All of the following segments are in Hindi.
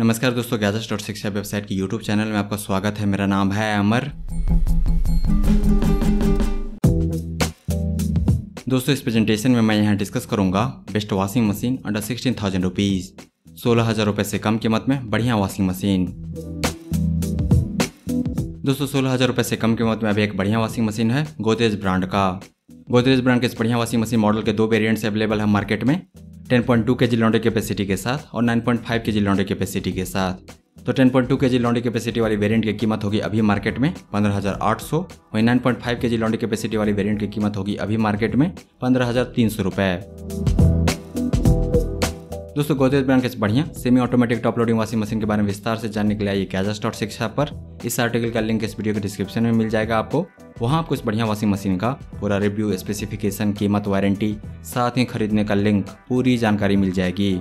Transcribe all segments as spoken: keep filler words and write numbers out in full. नमस्कार दोस्तों, गैजेट्स डॉट शिक्षा वेबसाइट की यूट्यूब चैनल में आपका स्वागत है। मेरा नाम है अमर। दोस्तों, इस प्रेजेंटेशन में मैं यहाँ डिस्कस करूँगा best washing machine under sixteen thousand rupees. सोलह हज़ार रुपये से कम कीमत में बढ़िया वॉशिंग मशीन। दोस्तों, सोलह हज़ार रुपये से कम कीमत में अभी एक बढ़िया वॉशिंग मशीन है गोदरेज ब्रांड का। गोदरेज ब्रांड के इस बढ़िया वॉशिंग मशीन मॉडल के दो वेरिएंट्स अवेलेबल है मार्केट में, ten point two KG laundry capacity के साथ और nine point five KG laundry capacity के साथ। तो ten point two KG laundry capacity वाली वेरिएंट की कीमत होगी अभी मार्केट में पंद्रह हज़ार आठ सौ, वहीं nine point five KG laundry capacity वाली वेरिएंट की कीमत होगी अभी मार्केट में पंद्रह हज़ार तीन सौ रुपये। दोस्तों, गोदरेज ब्रांड के इस बढ़िया semi automatic top loading washing machine के बारे में विस्तार से जानने के लिए आइए गैजेट्स डॉट शिक्षा पर। इस आर्टिकल का लिंक इस वीडियो के डिस्क्रिप्शन में मिल जाएगा आपको। वहाँ आपको इस बढ़िया वॉशिंग मशीन का पूरा रिव्यू, स्पेसिफिकेशन, कीमत, वारंटी, साथ ही खरीदने का लिंक, पूरी जानकारी मिल जाएगी।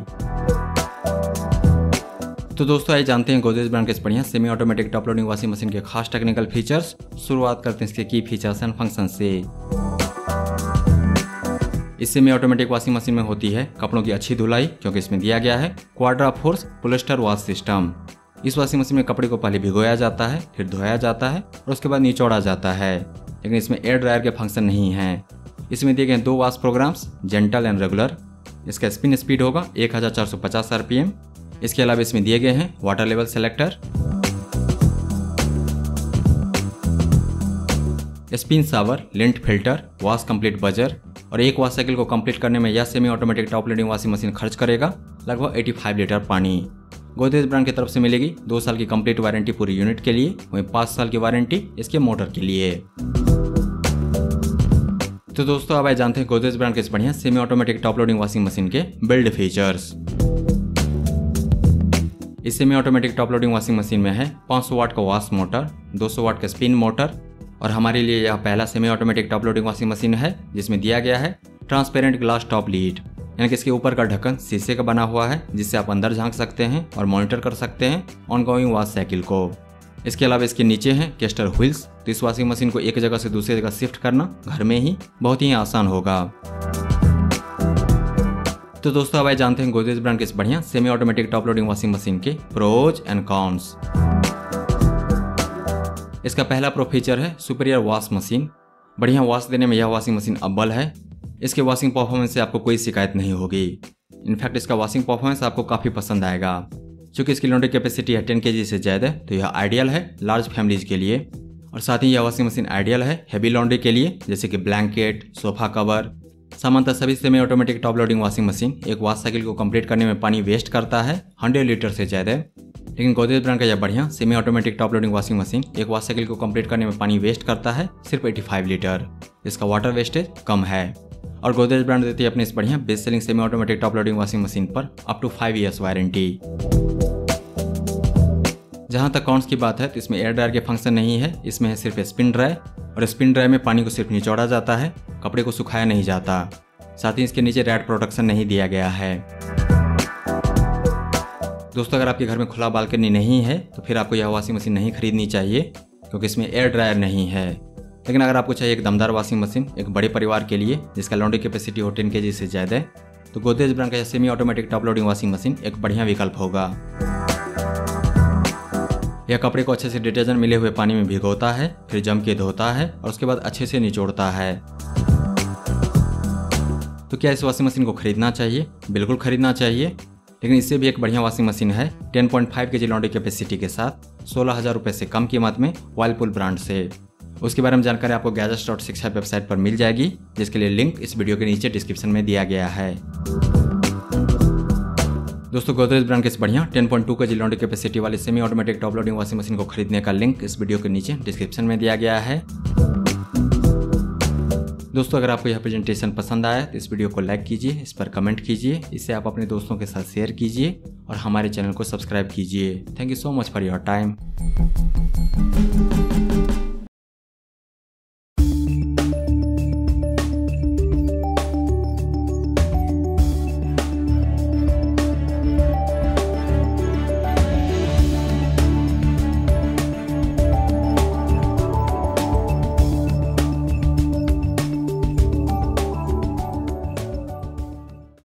तो दोस्तों, आइए जानते हैं गोदरेज ब्रांड के इस बढ़िया semi automatic top loading washing machine के खास टेक्निकल फीचर्स। शुरुआत करते हैं इसके की फीचर्स एंड फंक्शन से। इस सेमी ऑटोमेटिक वॉशिंग मशीन में होती है कपड़ों की अच्छी धुलाई, क्योंकि इसमें दिया गया है quadra force polyester wash system. इस वॉशिंग मशीन में कपड़े को पहले भिगोया जाता है, फिर धोया जाता है और उसके बाद निचोड़ा जाता है, लेकिन इसमें एयर ड्रायर के फंक्शन नहीं हैं। इसमें दिए गए दो wash programs, gentle and regular. इसका स्पिन स्पीड होगा एक हज़ार चार सौ पचास आरपीएम। इसके अलावा इसमें दिए गए हैं water level selector, spin shower, lint filter, wash complete buzzer. और एक वॉश साइकिल को कंप्लीट करने में यह semi automatic top loading washing machine खर्च करेगा लगभग पचासी लीटर पानी। गोदरेज ब्रांड की तरफ से मिलेगी दो साल की कंप्लीट वारंटी पूरी यूनिट के लिए, वहीं पाँच साल की वारंटी इसके मोटर के लिए। तो दोस्तों, अब आइए जानते हैं गोदरेज ब्रांड के इस बढ़िया semi automatic top loading washing machine के बिल्ड फीचर्स। इस semi automatic top loading washing machine में है पाँच सौ वाट का वॉश मोटर, दो सौ वाट का स्पिन मोटर। और हमारे लिए यह पहला semi automatic top loading washing machine है जिसमें दिया गया है ट्रांसपेरेंट ग्लास टॉप लीड, यानी कि इसके ऊपर का ढक्कन शीशे का बना हुआ है, जिससे आप अंदर झांक सकते हैं और मॉनिटर कर सकते हैं ऑनगोइंग वॉश साइकिल को। इसके अलावा इसके नीचे हैं कैस्टर व्हील्स, तो इस वॉशिंग मशीन को एक जगह से दूसरी जगह शिफ्ट करना घर में ही बहुत ही आसान होगा। तो दोस्तों, अब आइए जानते हैं गोदरेज ब्रांड के इस बढ़िया semi automatic top loading washing machine के प्रोज एंड कॉन्स। इसका पहला प्रो फीचर है सुपीरियर वॉश मशीन। बढ़िया वॉश देने में यह वॉशिंग मशीन अव्वल है। इसके वॉशिंग परफॉर्मेंस से आपको कोई शिकायत नहीं होगी। इनफैक्ट इसका वॉशिंग परफॉर्मेंस आपको काफ़ी पसंद आएगा। चूँकि इसकी लॉन्ड्री कैपेसिटी है टेन केजी से ज़्यादा, तो यह आइडियल है लार्ज फैमिलीज के लिए। और साथ ही यह वॉशिंग मशीन आइडियल है हैवी लॉन्ड्री के लिए, जैसे कि ब्लैंकेट, सोफा कवर। सामान्यतः सभी semi automatic top loading washing machine एक वॉश साइकिल को कंप्लीट करने में पानी वेस्ट करता है हंड्रेड लीटर से ज़्यादा, लेकिन गोदरेज ब्रांड का यह बढ़िया semi automatic top loading washing machine एक वॉश साइकिल को कंप्लीट करने में पानी वेस्ट करता है सिर्फ पचासी लीटर। इसका वाटर वेस्टेज कम है। और गोदरेज ब्रांड देती है अपने इस बढ़िया best selling semi automatic top loading washing machine पर up to five years warranty. जहां तक कॉन्स की बात है, तो इसमें एयर ड्रायर के फंक्शन नहीं है। इसमें है सिर्फ स्पिन ड्राई, और स्पिन ड्राई में पानी को सिर्फ निचोड़ा जाता है, कपड़े को सुखाया नहीं जाता। साथ ही इसके नीचे रैट प्रोटेक्शन नहीं दिया गया है। दोस्तों, अगर आपके घर में खुला बालकनी नहीं है तो फिर आपको यह वॉशिंग मशीन नहीं खरीदनी चाहिए, क्योंकि इसमें एयर ड्रायर नहीं है। लेकिन अगर आपको चाहिए एक दमदार वॉशिंग मशीन एक बड़े परिवार के लिए जिसका लॉन्ड्री कैपेसिटी हो टेन केजी से ज़्यादा, तो गोदरेज ब्रांड का यह semi automatic top loading washing machine एक बढ़िया विकल्प होगा। यह कपड़े को अच्छे से डिटर्जेंट मिले हुए पानी में भिगोता है, फिर जम के धोता है और उसके बाद अच्छे से निचोड़ता है। तो क्या इस वॉशिंग मशीन को खरीदना चाहिए? बिल्कुल खरीदना चाहिए। लेकिन इससे भी एक बढ़िया वॉशिंग मशीन है ten point five KG laundry capacity के साथ सोलह हज़ार रुपये से कम कीमत में व्हर्लपूल ब्रांड से। उसके बारे में जानकारी आपको गैजेट्स डॉट शिक्षा वेबसाइट पर मिल जाएगी, जिसके लिए लिंक इस वीडियो के नीचे डिस्क्रिप्शन में दिया गया है। दोस्तों, गोदरेज ब्रांड के इस बढ़िया ten point two KG laundry capacity वाले semi automatic top loading washing machine को खरीदने का लिंक इस वीडियो के नीचे डिस्क्रिप्शन में दिया गया है। दोस्तों, अगर आपको यह प्रेजेंटेशन पसंद आया तो इस वीडियो को लाइक कीजिए, इस पर कमेंट कीजिए, इसे आप अपने दोस्तों के साथ शेयर कीजिए और हमारे चैनल को सब्सक्राइब कीजिए। Thank you so much for your time.